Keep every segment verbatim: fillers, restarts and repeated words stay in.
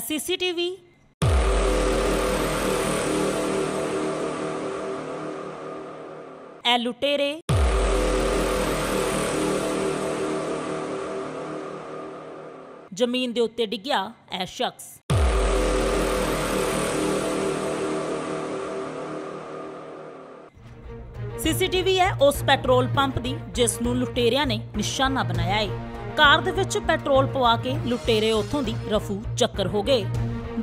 CCTV. ए लुटेरे। जमीन दे उत्ते डिग्या ए शख्स। सीसीटीवी है उस पेट्रोल पंप दी जिस नूं लुटेरियां ने निशाना बनाया है। कार दे विच पेट्रोल पवा के लुटेरे उथों दी रफू चक्कर हो गए।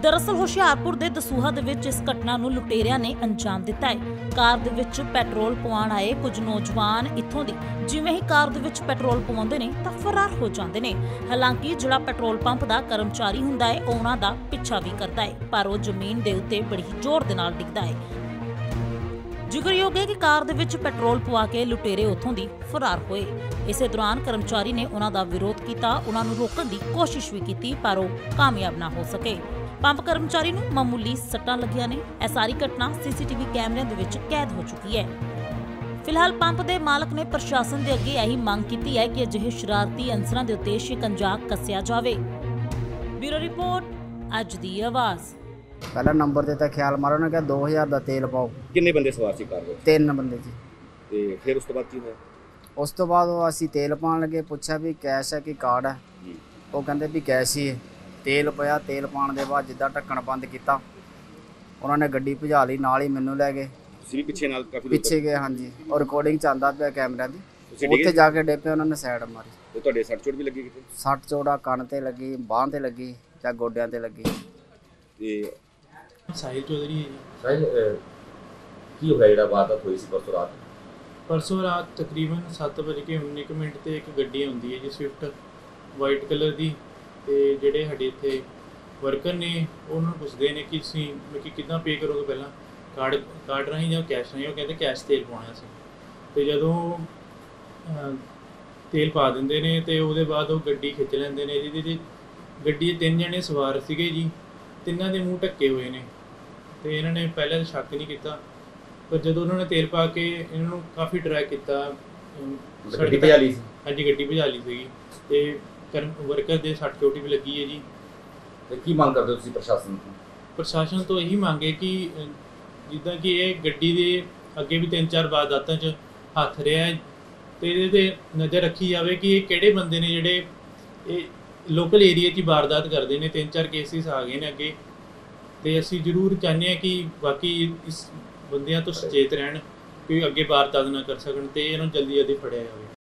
दरअसल हुशियारपुर के दसूहा दे विच इस घटना नूं लुटेरिया ने अंजाम दिता है। कार दे विच पेट्रोल पवाण आए कुछ नौजवान इत्थों दे जिवें ही कार दे विच पेट्रोल पवाउंदे ने तां फरार हो जांदे ने। हालांकि जिहड़ा पेट्रोल पंप दा कर्मचारी हुंदा है उहनां दा पिछा भी करदा है, पर ओह जमीन दे उत्ते बड़ी जोर दे नाल डिगदा है। जिगरयोग है कि कार दे विच पेट्रोल पवा के लुटेरे उत्थों दी फरार होए। इसे दौरान कर्मचारी ने उहनां दा विरोध कीता, उहनां नूं रोकण दी कोशिश भी कीती, पर ओह कामयाब ना हो सके। पंप कर्मचारी नूं मामूली सट्टां लगियां ने। यह सारी घटना सीसीटीवी कैमरे दे विच कैद हो चुकी है। फिलहाल पंप दे मालक ने प्रशासन दे अगे यही मांग कीती है कि अजिहे शरारती अंसरां दे उत्ते शिकंजा कस्या जावे। ब्यूरो रिपोर्ट, अज दी आवाज़। पहला नंबर देता ख्याल मारो ना कि दो हज़ार का तेल पाओ। किन्ने बंदे सवार सी कार विच? तीन बंदे जी। ते फिर उस तो बाद की होया? उस तो बाद असीं तेल पाउण लगे, पुछिया भी कैश है कि कार्ड है, वो कहिंदे भी कैश ही है। तेल पाया, तेल पाने के बाद जिदा ढक्कन बंद किया उन्होंने गड्डी भजा ली, नाल ही मैनू लै गए, पिछे गए। हाँ जी, और रिकॉर्डिंग चलता पे कैमरा की, उत्थे जाके डेपे उन्होंने सैड मारी। तो सट चोट भी लगी? सट चोट कन्न ते लगी, बांह ते लगी या गोड्यां ते लगी। साहिल चौधरी। की होया? वारदात हुई परसों रात। परसों रात तकरीबन सत्त बज के उन्नी क मिनट से एक गड्डी आती है जी, स्विफ्ट वाइट कलर की। ਤੇ ਜਿਹੜੇ ਸਾਡੇ ਇੱਥੇ ਵਰਕਰ ਨੇ ਉਹਨਾਂ ਨੂੰ ਪੁੱਛਦੇ ਨੇ ਕਿ ਤੁਸੀਂ ਕਿ ਕਿੱਦਾਂ ਪੇ ਕਰੋਗੇ, ਪਹਿਲਾਂ ਕਾਰਡ ਕਾਰਡ ਰਾਹੀਂ ਜਾਂ ਕੈਸ਼ ਰਾਹੀਂ? ਉਹ ਕਹਿੰਦੇ ਕੈਸ਼ ਤੇਲ ਪਾਉਣਾ ਸੀ। ਅਤੇ ਜਦੋਂ ਤੇਲ ਪਾ ਦਿੰਦੇ ਨੇ ਅਤੇ ਉਹਦੇ ਬਾਅਦ ਉਹ ਗੱਡੀ ਖਿੱਚ ਲੈਂਦੇ ਨੇ। ਜਿਹਦੇ 'ਚ ਗੱਡੀ 'ਚ ਤਿੰਨ ਜਣੇ ਸਵਾਰ ਸੀਗੇ ਜੀ, ਤਿੰਨਾਂ ਦੇ ਮੂੰਹ ਢੱਕੇ ਹੋਏ ਨੇ ਅਤੇ ਇਹਨਾਂ ਨੇ ਪਹਿਲਾਂ ਸ਼ੱਕ ਨਹੀਂ ਕੀਤਾ, ਪਰ ਜਦੋਂ ਉਹਨਾਂ ਨੇ ਤੇਲ ਪਾ ਕੇ ਇਹਨਾਂ ਨੂੰ ਕਾਫੀ ਡਰਾ ਕੀਤਾ। ਗੱਡੀ ਭਜਾ ਲਈ ਸੀ? ਹਾਂਜੀ, ਗੱਡੀ ਭਜਾ ਲਈ ਸੀਗੀ ਅਤੇ वर्कर दे सट चोटी भी लगी है जी। की मांग करते हो प्रशासन को? प्रशासन तो यही मांग है कि जिदा कि ये गड्डी दे अगे भी तीन चार वारदातां च हथ रहा है, तो ये नज़र रखी जाए कि ये किहड़े बंदे ने जिहड़े लोकल एरिए च वारदात करते हैं। तीन चार केसिस आ गए ने अगे, तो असीं जरूर चाहते हैं कि बाकी इस बंदियां तो सचेत रहन, कोई अगे वारदात ना कर सकन, तो इन्हां नूं जल्दी जल्दी फड़िया जाए।